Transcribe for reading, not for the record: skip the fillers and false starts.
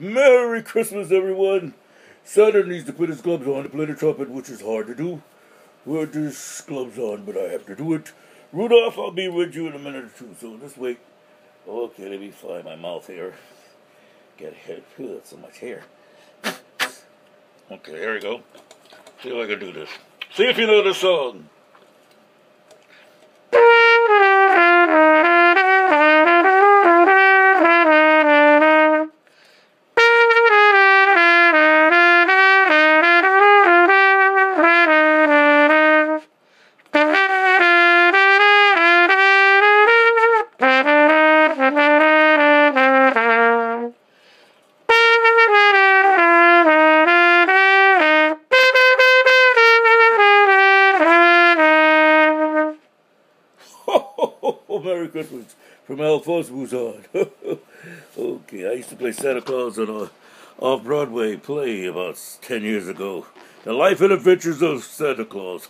Merry Christmas, everyone. Santa needs to put his gloves on to play the trumpet, which is hard to do. With his gloves on, but I have to do it. Rudolph, I'll be with you in a minute or two, so just wait. Okay, let me find my mouth here. Got hair. Ooh, that's so much hair. Okay, here we go. See if I can do this. See if you know the song. Merry Christmas from Alphonse Mouzon. Okay, I used to play Santa Claus on a off-Broadway play about 10 years ago. The Life and Adventures of Santa Claus.